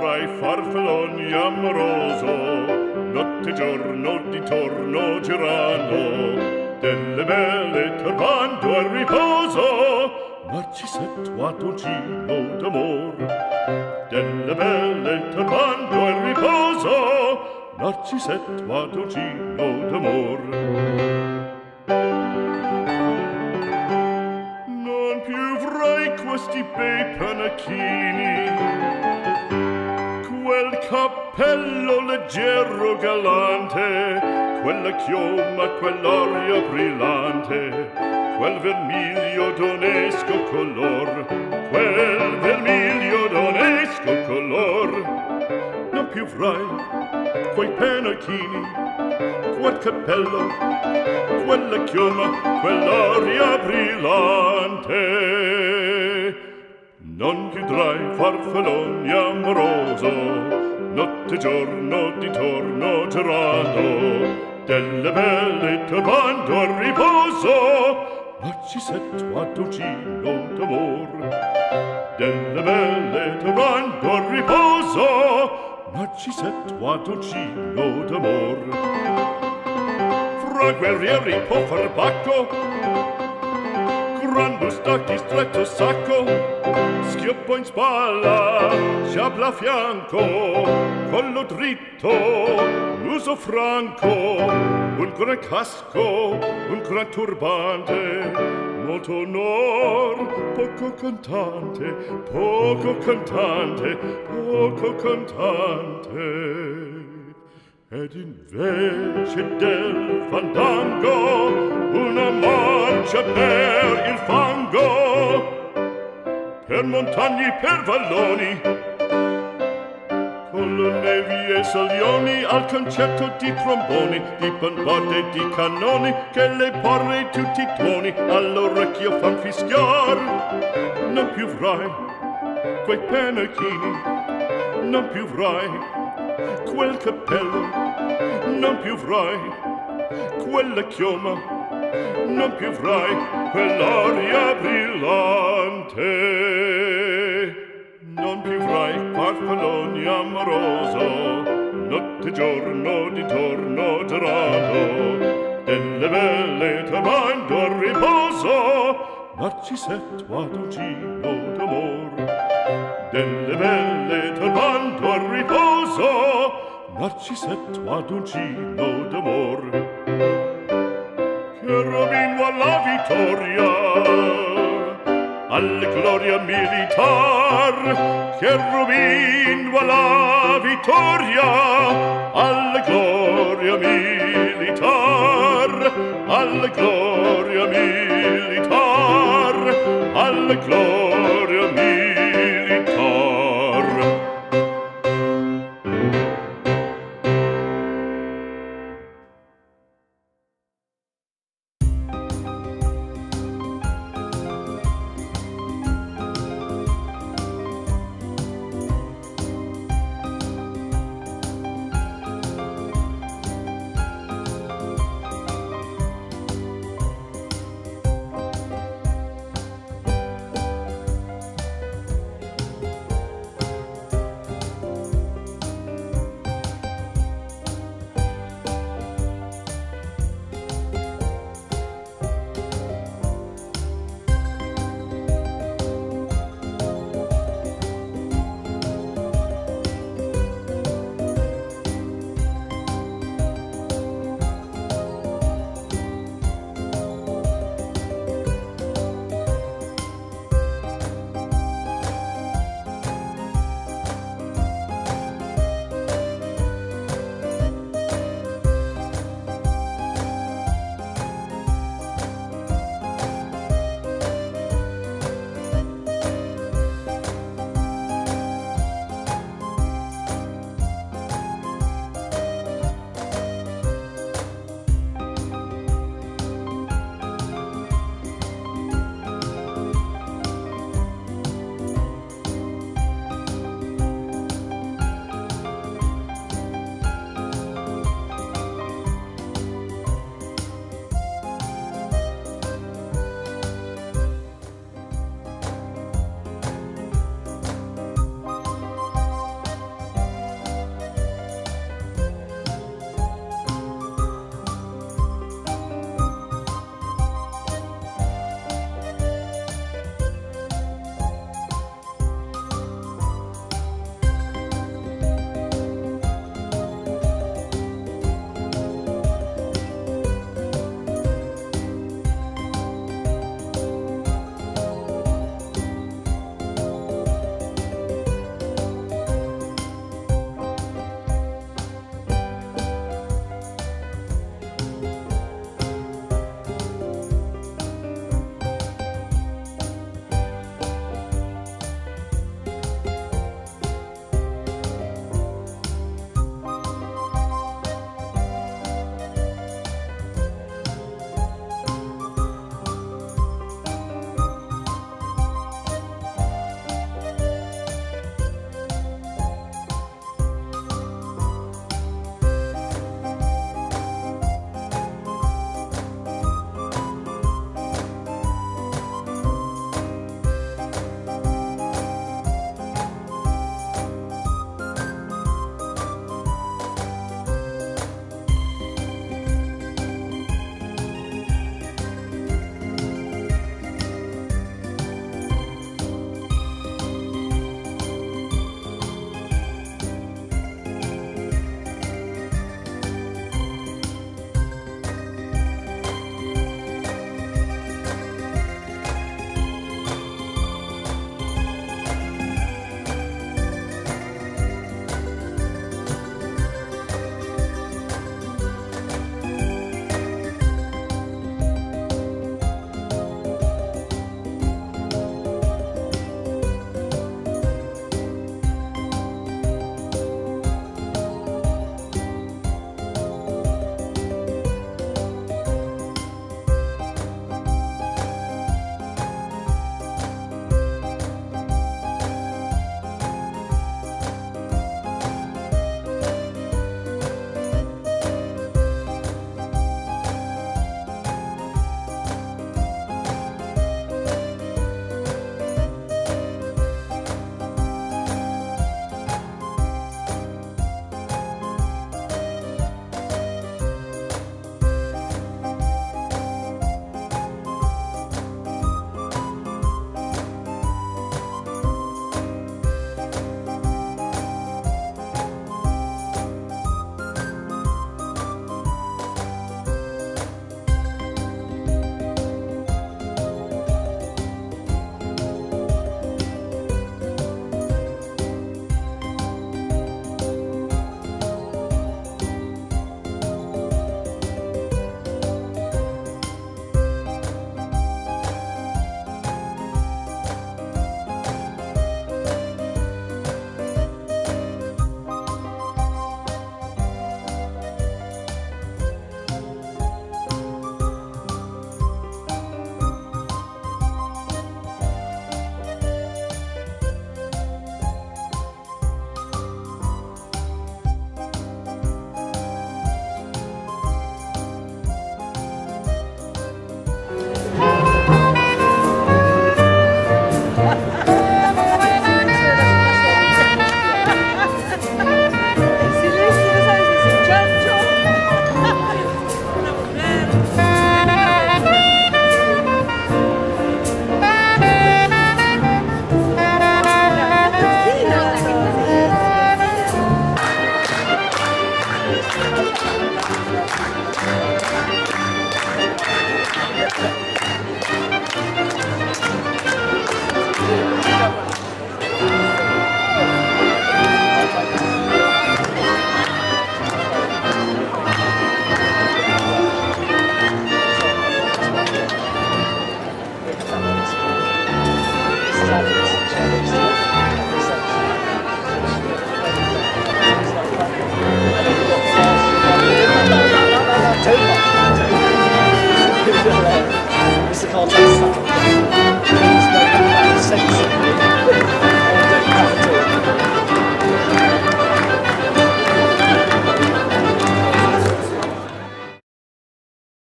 avrai farfalloni amoroso, notte e giorno di torno girano, delle belle turbando al riposo. Narcisetto a dolcino d'amor, delle belle turbando al riposo. Narcisetto a dolcino d'amor. Questi bei panacchini, quel cappello leggero galante, quella chioma, quell'aria brillante, quel vermiglio d'onesco color, quel vermiglio d'onesco color. Non più avrai quei panacchini, quel cappello, quella chioma, quell'aria brillante. Non chiudrai farfalloni amoroso, notte e giorno di torno girando, delle belle turbando al riposo. Narcisetto a dolcino d'amor, delle belle turbando al riposo. Narcisetto a dolcino d'amor. Fra guerrieri po' farbacco, gran bustacchi, stretto sacco, schioppo in spalla, sciabla a fianco, collo dritto, muso franco, un gran casco, un gran turbante, molto onor, poco cantante, poco cantante, poco cantante. Ed invece del fandango una marcia per il fango, per montagne, per valloni, con le nevi e salioni, al concerto di tromboni, di bombarde, di cannoni, che le porre tutti i tuoni all'orecchio fan fischiar. Non più avrai quei panacchini, non più avrai quel cappello, non più avrai quella chioma, non più avrai quell'aria brillante. Non più avrai farfalloni amoroso, notte e giorno di torno girato, delle belle turbando al riposo. Narcisetto a dolcino d'amor, delle belle turbando al riposo. Narcisetto a dolcino d'amor. Cherubino alla vittoria, alla gloria militar. Cherubino alla vittoria, alla gloria militar, alla gloria militar. Alla gloria mia.